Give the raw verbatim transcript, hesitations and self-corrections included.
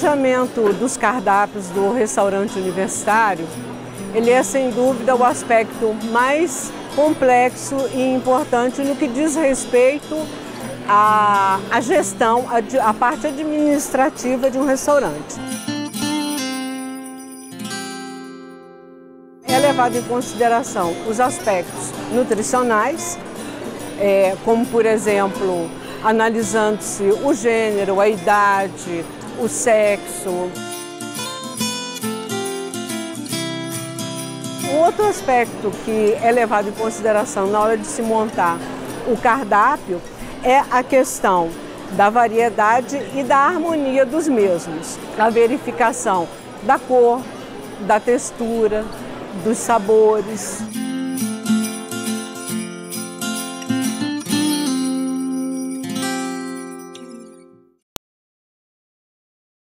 planejamento dos cardápios do restaurante universitário, ele é sem dúvida o aspecto mais complexo e importante no que diz respeito à, à gestão, à, à parte administrativa de um restaurante. É levado em consideração os aspectos nutricionais, é, como por exemplo, analisando-se o gênero, a idade, o sexo. Outro aspecto que é levado em consideração na hora de se montar o cardápio é a questão da variedade e da harmonia dos mesmos, a verificação da cor, da textura, dos sabores.